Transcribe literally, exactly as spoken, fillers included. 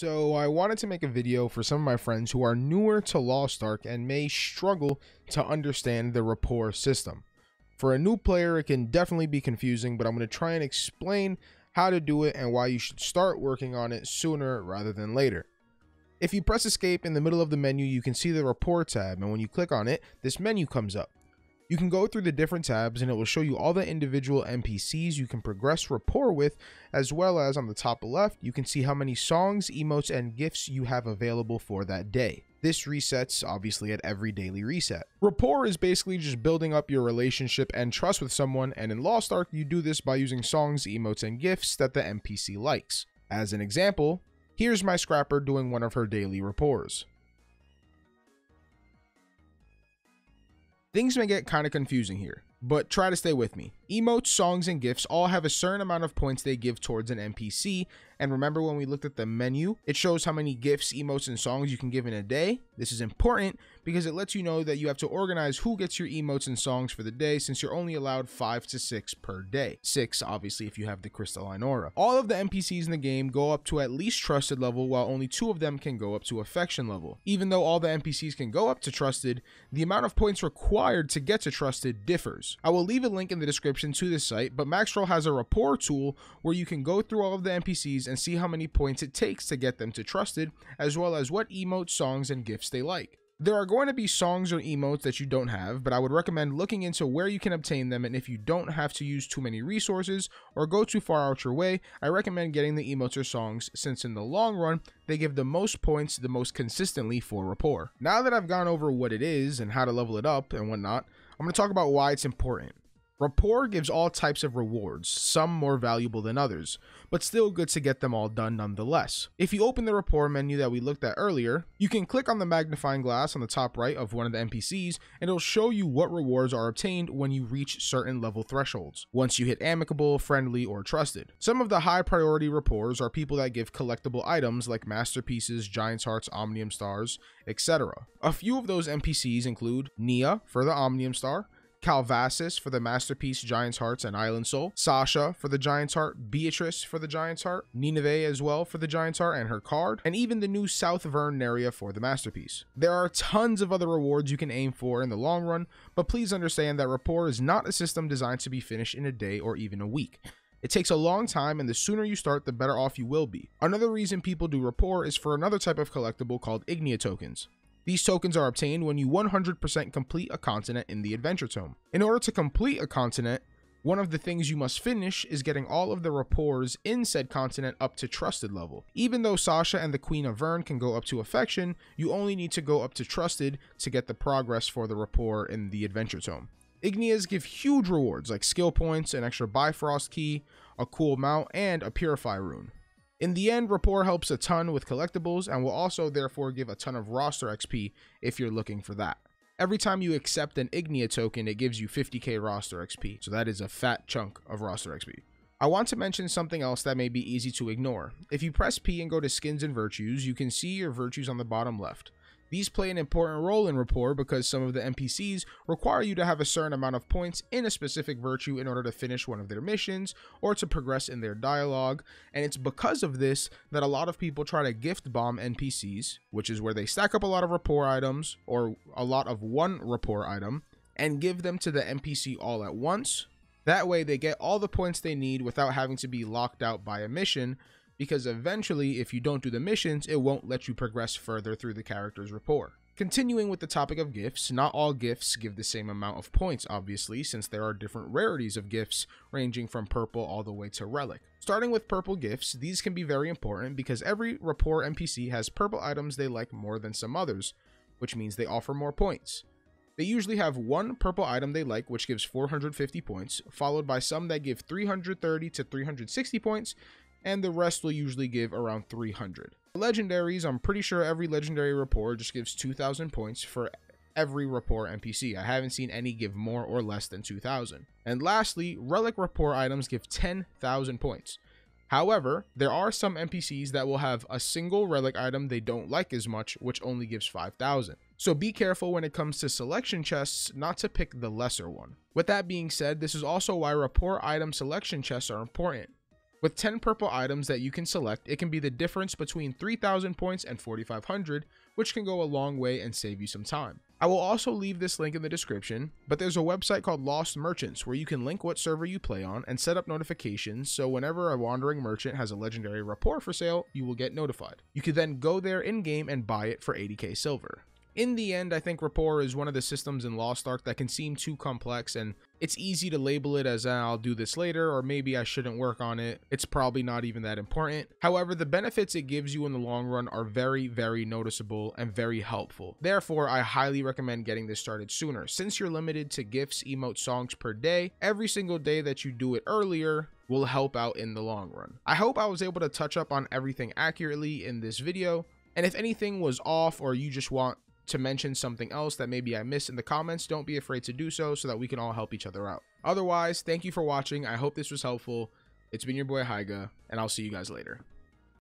So I wanted to make a video for some of my friends who are newer to Lost Ark and may struggle to understand the rapport system. For a new player, it can definitely be confusing, but I'm going to try and explain how to do it and why you should start working on it sooner rather than later. If you press escape in the middle of the menu, you can see the rapport tab, and when you click on it, this menu comes up. You can go through the different tabs and it will show you all the individual N P Cs you can progress rapport with, as well as on the top left, you can see how many songs, emotes, and gifts you have available for that day. This resets obviously at every daily reset. Rapport is basically just building up your relationship and trust with someone, and in Lost Ark, you do this by using songs, emotes, and gifts that the N P C likes. As an example, here's my Scrapper doing one of her daily rapports. Things may get kind of confusing here, but try to stay with me. Emotes, songs, and gifts all have a certain amount of points they give towards an N P C, and remember when we looked at the menu, it shows how many gifts, emotes, and songs you can give in a day. This is important because it lets you know that you have to organize who gets your emotes and songs for the day, since you're only allowed five to six per day. Six, obviously, if you have the Crystalline Aura. All of the N P Cs in the game go up to at least Trusted level, while only two of them can go up to Affection level. Even though all the N P Cs can go up to Trusted, the amount of points required to get to Trusted differs. I will leave a link in the description to this site, but Maxroll has a rapport tool where you can go through all of the N P Cs and see how many points it takes to get them to Trusted, as well as what emotes, songs, and gifts they like. There are going to be songs or emotes that you don't have, but I would recommend looking into where you can obtain them, and if you don't have to use too many resources or go too far out your way, I recommend getting the emotes or songs, since in the long run, they give the most points the most consistently for rapport. Now that I've gone over what it is and how to level it up and whatnot, I'm going to talk about why it's important. Rapport gives all types of rewards, some more valuable than others, but still good to get them all done nonetheless. If you open the rapport menu that we looked at earlier, you can click on the magnifying glass on the top right of one of the N P Cs, and it'll show you what rewards are obtained when you reach certain level thresholds, once you hit amicable, friendly, or trusted. Some of the high priority rapports are people that give collectible items like masterpieces, giant's hearts, omnium stars, et cetera. A few of those N P Cs include Nia for the omnium star, Calvassus for the masterpiece, giant's hearts, and island soul, Sasha for the giant's heart, Beatrice for the giant's heart, Nineveh as well for the giant's heart and her card, and even the new South Verne area for the masterpiece. There are tons of other rewards you can aim for in the long run, but please understand that rapport is not a system designed to be finished in a day or even a week. It takes a long time, and the sooner you start, the better off you will be. Another reason people do rapport is for another type of collectible called Ignea Tokens. These tokens are obtained when you one hundred percent complete a continent in the Adventure Tome. In order to complete a continent, one of the things you must finish is getting all of the rapports in said continent up to Trusted level. Even though Sasha and the Queen Avern can go up to Affection, you only need to go up to Trusted to get the progress for the rapport in the Adventure Tome. Igneas give huge rewards like skill points, an extra Bifrost key, a cool mount, and a Purify rune. In the end, rapport helps a ton with collectibles and will also therefore give a ton of roster X P if you're looking for that. Every time you accept an Ignea token, it gives you fifty K roster X P, so that is a fat chunk of roster X P. I want to mention something else that may be easy to ignore. If you press P and go to Skins and Virtues, you can see your Virtues on the bottom left. These play an important role in rapport because some of the N P Cs require you to have a certain amount of points in a specific virtue in order to finish one of their missions or to progress in their dialogue, and it's because of this that a lot of people try to gift bomb N P Cs, which is where they stack up a lot of rapport items or a lot of one rapport item and give them to the N P C all at once. That way they get all the points they need without having to be locked out by a mission, because eventually, if you don't do the missions, it won't let you progress further through the character's rapport. Continuing with the topic of gifts, not all gifts give the same amount of points, obviously, since there are different rarities of gifts, ranging from purple all the way to relic. Starting with purple gifts, these can be very important because every rapport N P C has purple items they like more than some others, which means they offer more points. They usually have one purple item they like, which gives four hundred fifty points, followed by some that give three hundred thirty to three hundred sixty points, and the rest will usually give around three hundred. Legendaries, I'm pretty sure every legendary rapport just gives two thousand points for every rapport N P C. I haven't seen any give more or less than two thousand. And lastly, relic rapport items give ten thousand points. However, there are some N P Cs that will have a single relic item they don't like as much, which only gives five thousand. So be careful when it comes to selection chests not to pick the lesser one. With that being said, this is also why rapport item selection chests are important. With ten purple items that you can select, it can be the difference between three thousand points and forty-five hundred, which can go a long way and save you some time. I will also leave this link in the description, but there's a website called Lost Merchants where you can link what server you play on and set up notifications, so whenever a wandering merchant has a legendary rapport for sale, you will get notified. You could then go there in-game and buy it for eighty K silver. In the end, I think rapport is one of the systems in Lost Ark that can seem too complex, and it's easy to label it as, ah, I'll do this later, or maybe I shouldn't work on it. It's probably not even that important. However, the benefits it gives you in the long run are very, very noticeable and very helpful. Therefore, I highly recommend getting this started sooner. Since you're limited to gifts, emote, songs per day, every single day that you do it earlier will help out in the long run. I hope I was able to touch up on everything accurately in this video, and if anything was off or you just want to mention something else that maybe I missed in the comments, don't be afraid to do so so that we can all help each other out. Otherwise, thank you for watching. I hope this was helpful. It's been your boy Haiguh, and I'll see you guys later.